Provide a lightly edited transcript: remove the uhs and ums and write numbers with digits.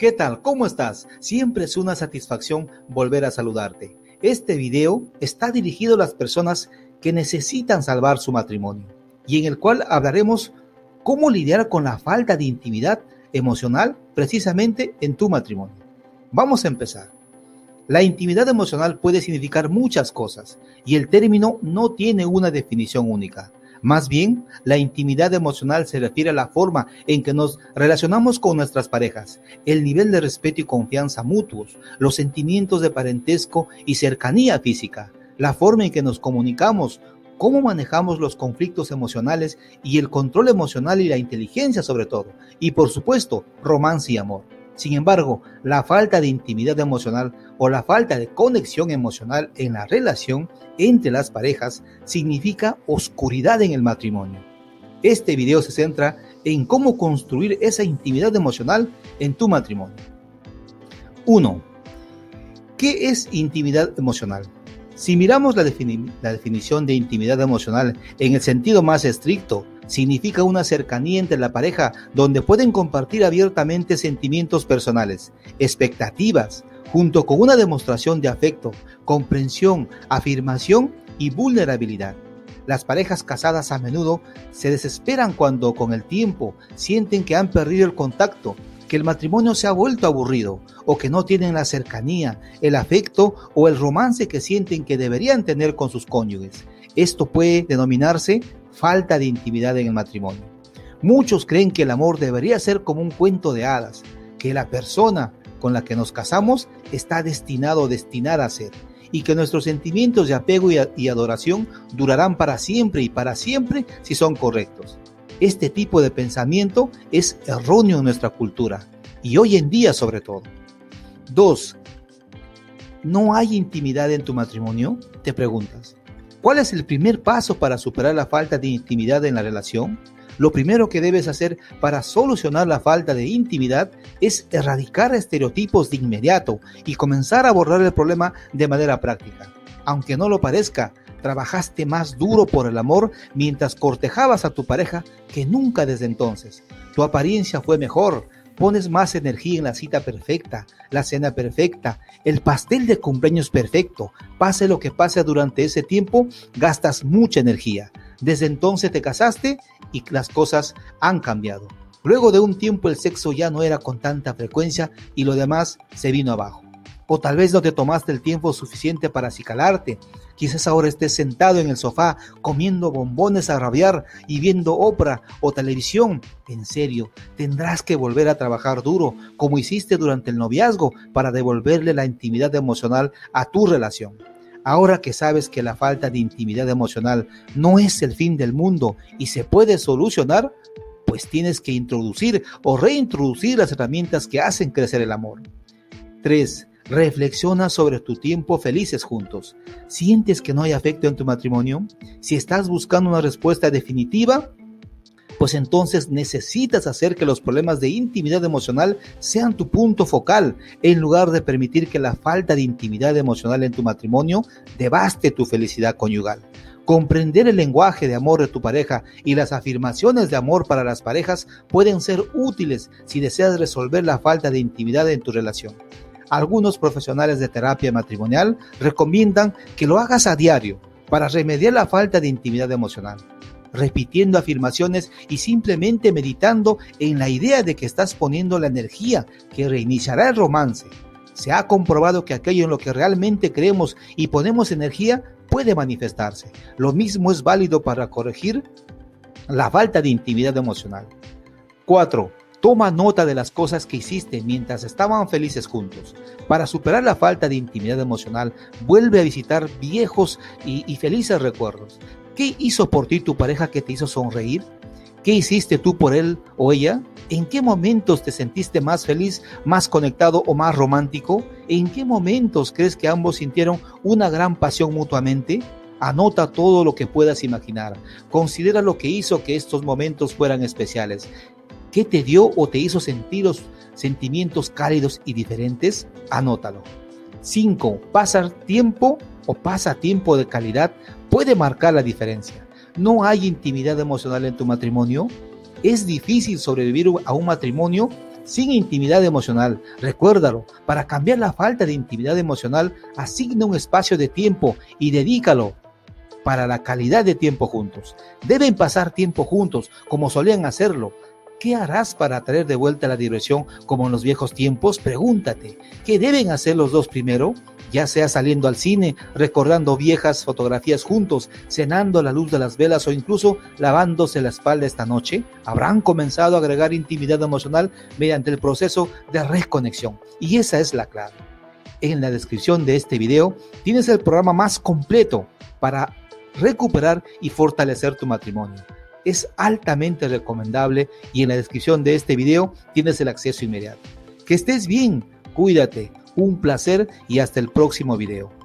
¿Qué tal? ¿Cómo estás? Siempre es una satisfacción volver a saludarte. Este video está dirigido a las personas que necesitan salvar su matrimonio y en el cual hablaremos cómo lidiar con la falta de intimidad emocional precisamente en tu matrimonio. Vamos a empezar. La intimidad emocional puede significar muchas cosas y el término no tiene una definición única. Más bien, la intimidad emocional se refiere a la forma en que nos relacionamos con nuestras parejas, el nivel de respeto y confianza mutuos, los sentimientos de parentesco y cercanía física, la forma en que nos comunicamos, cómo manejamos los conflictos emocionales y el control emocional y la inteligencia sobre todo, y por supuesto, romance y amor. Sin embargo, la falta de intimidad emocional o la falta de conexión emocional en la relación entre las parejas significa oscuridad en el matrimonio. Este video se centra en cómo construir esa intimidad emocional en tu matrimonio. 1. ¿Qué es intimidad emocional? Si miramos la definición de intimidad emocional en el sentido más estricto, significa una cercanía entre la pareja donde pueden compartir abiertamente sentimientos personales, expectativas, junto con una demostración de afecto, comprensión, afirmación y vulnerabilidad. Las parejas casadas a menudo se desesperan cuando con el tiempo sienten que han perdido el contacto, que el matrimonio se ha vuelto aburrido o que no tienen la cercanía, el afecto o el romance que sienten que deberían tener con sus cónyuges. Esto puede denominarse falta de intimidad en el matrimonio. Muchos creen que el amor debería ser como un cuento de hadas, que la persona con la que nos casamos está destinado o destinada a ser, y que nuestros sentimientos de apego y adoración durarán para siempre si son correctos. Este tipo de pensamiento es erróneo en nuestra cultura, y hoy en día sobre todo. 2. ¿No hay intimidad en tu matrimonio? Te preguntas. ¿Cuál es el primer paso para superar la falta de intimidad en la relación? Lo primero que debes hacer para solucionar la falta de intimidad es erradicar estereotipos de inmediato y comenzar a abordar el problema de manera práctica. Aunque no lo parezca, trabajaste más duro por el amor mientras cortejabas a tu pareja que nunca desde entonces. Tu apariencia fue mejor. Pones más energía en la cita perfecta, la cena perfecta, el pastel de cumpleaños perfecto. Pase lo que pase durante ese tiempo, gastas mucha energía. Desde entonces te casaste y las cosas han cambiado. Luego de un tiempo el sexo ya no era con tanta frecuencia y lo demás se vino abajo. O tal vez no te tomaste el tiempo suficiente para acicalarte. Quizás ahora estés sentado en el sofá comiendo bombones a rabiar y viendo ópera o televisión. En serio, tendrás que volver a trabajar duro, como hiciste durante el noviazgo, para devolverle la intimidad emocional a tu relación. Ahora que sabes que la falta de intimidad emocional no es el fin del mundo y se puede solucionar, pues tienes que introducir o reintroducir las herramientas que hacen crecer el amor. 3. Reflexiona sobre tu tiempo felices juntos. ¿Sientes que no hay afecto en tu matrimonio? Si estás buscando una respuesta definitiva, pues entonces necesitas hacer que los problemas de intimidad emocional sean tu punto focal, en lugar de permitir que la falta de intimidad emocional en tu matrimonio devaste tu felicidad conyugal. Comprender el lenguaje de amor de tu pareja y las afirmaciones de amor para las parejas pueden ser útiles si deseas resolver la falta de intimidad en tu relación. Algunos profesionales de terapia matrimonial recomiendan que lo hagas a diario para remediar la falta de intimidad emocional, repitiendo afirmaciones y simplemente meditando en la idea de que estás poniendo la energía que reiniciará el romance. Se ha comprobado que aquello en lo que realmente creemos y ponemos energía puede manifestarse. Lo mismo es válido para corregir la falta de intimidad emocional. 4. Toma nota de las cosas que hiciste mientras estaban felices juntos. Para superar la falta de intimidad emocional, vuelve a visitar viejos y felices recuerdos. ¿Qué hizo por ti tu pareja que te hizo sonreír? ¿Qué hiciste tú por él o ella? ¿En qué momentos te sentiste más feliz, más conectado o más romántico? ¿En qué momentos crees que ambos sintieron una gran pasión mutuamente? Anota todo lo que puedas imaginar. Considera lo que hizo que estos momentos fueran especiales. ¿Qué te dio o te hizo sentir los sentimientos cálidos y diferentes? Anótalo. 5. Pasar tiempo de calidad puede marcar la diferencia. ¿No hay intimidad emocional en tu matrimonio? Es difícil sobrevivir a un matrimonio sin intimidad emocional. Recuérdalo, para cambiar la falta de intimidad emocional, asigna un espacio de tiempo y dedícalo para la calidad de tiempo juntos. Deben pasar tiempo juntos, como solían hacerlo. ¿Qué harás para traer de vuelta la diversión como en los viejos tiempos? Pregúntate, ¿qué deben hacer los dos primero? Ya sea saliendo al cine, recordando viejas fotografías juntos, cenando a la luz de las velas o incluso lavándose la espalda esta noche, habrán comenzado a agregar intimidad emocional mediante el proceso de reconexión. Y esa es la clave. En la descripción de este video tienes el programa más completo para recuperar y fortalecer tu matrimonio. Es altamente recomendable y en la descripción de este video tienes el acceso inmediato. Que estés bien, cuídate. Un placer y hasta el próximo video.